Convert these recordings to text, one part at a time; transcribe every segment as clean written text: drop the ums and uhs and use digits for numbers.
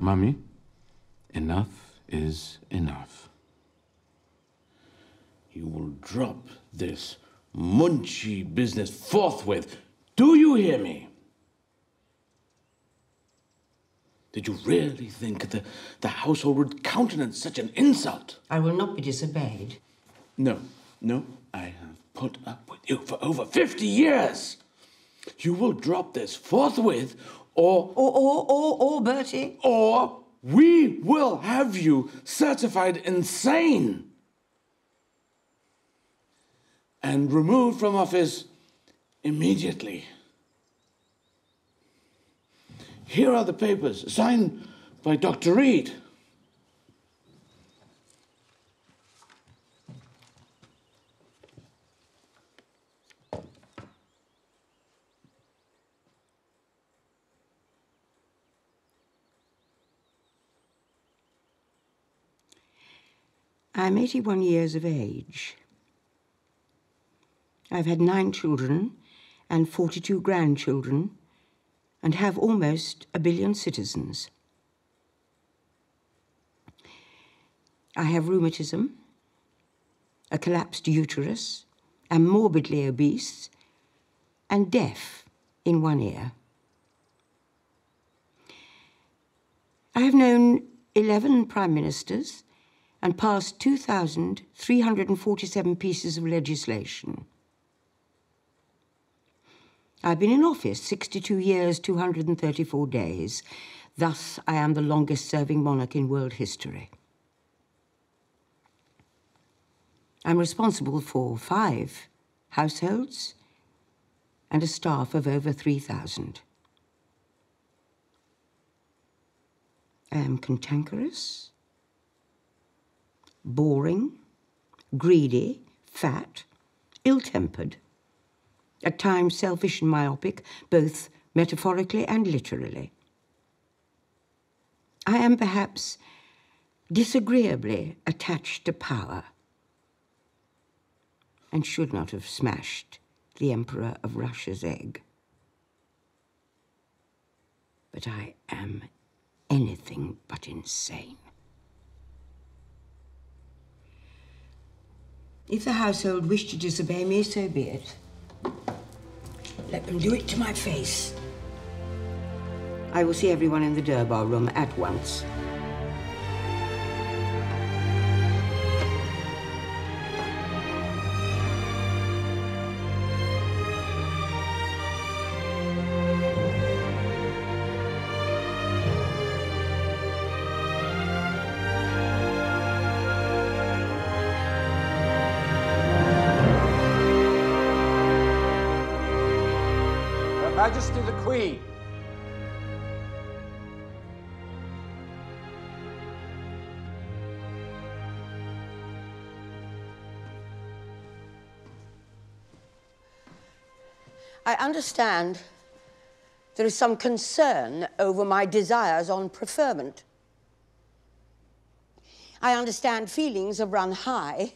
Mommy, enough is enough. You will drop this Munshi business forthwith. Do you hear me? Did you really think the household would countenance such an insult? I will not be disobeyed. No, no, I have put up with you for over 50 years. You will drop this forthwith, or... Or, Bertie? Or we will have you certified insane and removed from office immediately. Here are the papers, signed by Dr. Reed. I'm 81 years of age. I've had 9 children and 42 grandchildren and have almost 1 billion citizens. I have rheumatism, a collapsed uterus, am morbidly obese and deaf in one ear. I have known 11 prime ministers and passed 2,347 pieces of legislation. I've been in office 62 years, 234 days. Thus, I am the longest-serving monarch in world history. I'm responsible for 5 households and a staff of over 3,000. I am cantankerous, boring, greedy, fat, ill-tempered, at times selfish and myopic, both metaphorically and literally. I am perhaps disagreeably attached to power and should not have smashed the Emperor of Russia's egg. But I am anything but insane. If the household wish to disobey me, so be it. Let them do it to my face. I will see everyone in the Durbar room at once. Majesty the Queen. I understand there is some concern over my desires on preferment. I understand feelings have run high,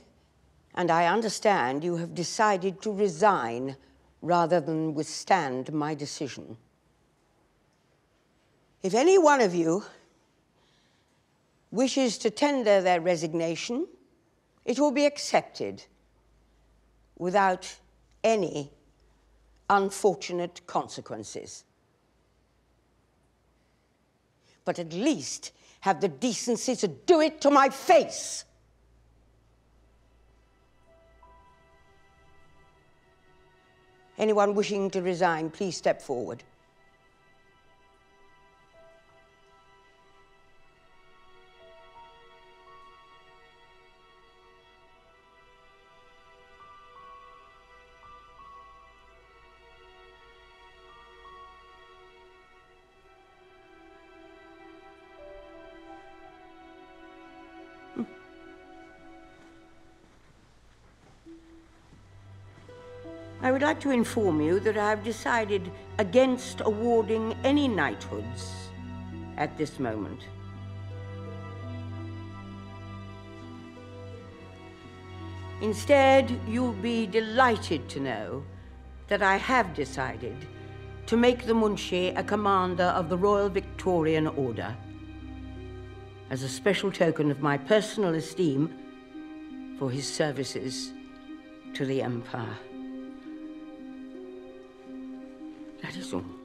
and I understand you have decided to resign rather than withstand my decision. If any one of you wishes to tender their resignation, it will be accepted without any unfortunate consequences. But at least have the decency to do it to my face. Anyone wishing to resign, please step forward. I would like to inform you that I have decided against awarding any knighthoods at this moment. Instead, you'll be delighted to know that I have decided to make the Munshi a commander of the Royal Victorian Order. as a special token of my personal esteem for his services to the Empire. That is all.